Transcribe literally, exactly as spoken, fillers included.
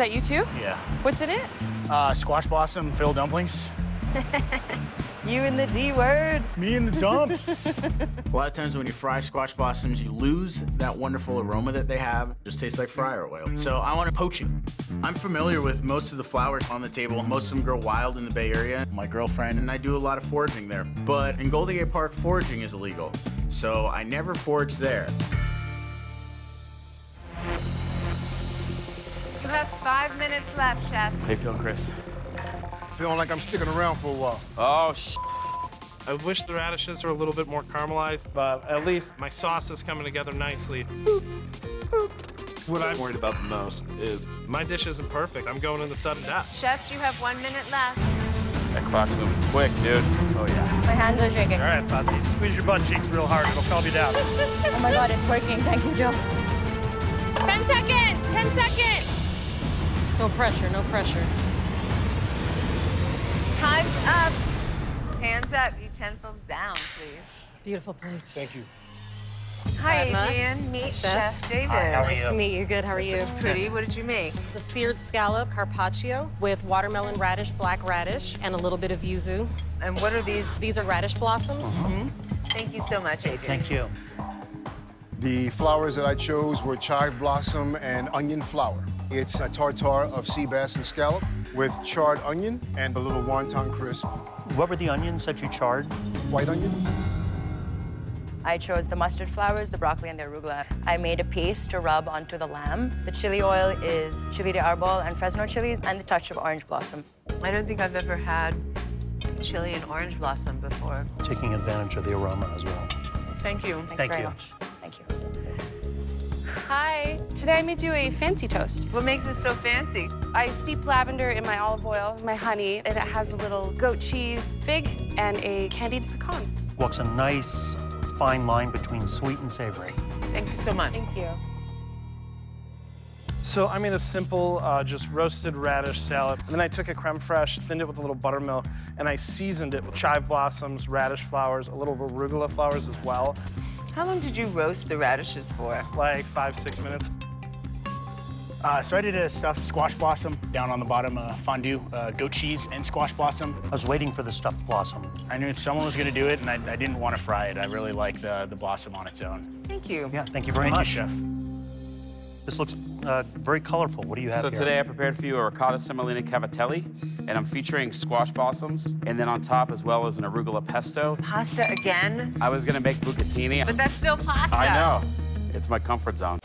Is that you too? Yeah. What's in it? Uh, squash blossom, Phil dumplings. You and the D word. Me and the dumps. A lot of times when you fry squash blossoms, you lose that wonderful aroma that they have. It just tastes like fryer oil. So I want to poach it. I'm familiar with most of the flowers on the table. Most of them grow wild in the Bay Area. My girlfriend and I do a lot of foraging there. But in Golden Gate Park, foraging is illegal. So I never forage there. You have five minutes left, Chef. Hey, Phil and Chris. Feeling like I'm sticking around for a while. Oh, sh**. I wish the radishes were a little bit more caramelized, but at least my sauce is coming together nicely. Boop, boop. What I'm worried about the most is my dish isn't perfect. I'm going into sudden death. Chefs, you have one minute left. That clock's moving quick, dude. Oh, yeah. My hands are shaking. All right, Patsy, squeeze your butt cheeks real hard. It'll calm you down. Oh, my God, it's working. Thank you, Joe. Ten seconds. Ten seconds. No pressure. No pressure. Time's up. Hands up, utensils down, please. Beautiful plates. Thank you. Hi, Hi Adrian. Meet Chef, Chef David. Hi, how are you? Nice to meet you. Good, how are this you? This looks pretty. What did you make? The seared scallop carpaccio with watermelon radish, black radish, and a little bit of yuzu. And what are these? These are radish blossoms. Uh-huh. Mm-hmm. Thank you so much, Adrian. Thank you. The flowers that I chose were chive blossom and onion flower. It's a tartare of sea bass and scallop with charred onion and a little wonton crisp. What were the onions that you charred? White onion. I chose the mustard flowers, the broccoli, and the arugula. I made a paste to rub onto the lamb. The chili oil is chili de arbol and Fresno chilies and the touch of orange blossom. I don't think I've ever had chili and orange blossom before. Taking advantage of the aroma as well. Thank you. Thanks Thank very you. much. Thank you. Hi. Today I made you a fancy toast. What makes it so fancy? I steeped lavender in my olive oil, my honey, and it has a little goat cheese, fig, and a candied pecan. Walks a nice, fine line between sweet and savory. Thank you so much. Thank you. So I made a simple, uh, just roasted radish salad. And then I took a creme fraiche, thinned it with a little buttermilk, and I seasoned it with chive blossoms, radish flowers, a little arugula flowers as well. How long did you roast the radishes for? Like five, six minutes. Uh, so I did a stuffed squash blossom down on the bottom, uh, fondue, uh, goat cheese and squash blossom. I was waiting for the stuffed blossom. I knew someone was gonna do it and I, I didn't want to fry it. I really like the, the blossom on its own. Thank you. Yeah, thank you very thank much. Thank you, Chef. This looks uh, very colorful. What do you have so here? So today I prepared for you a ricotta semolina cavatelli, and I'm featuring squash blossoms, and then on top as well as an arugula pesto. Pasta again? I was gonna make bucatini. But that's still pasta. I know. It's my comfort zone.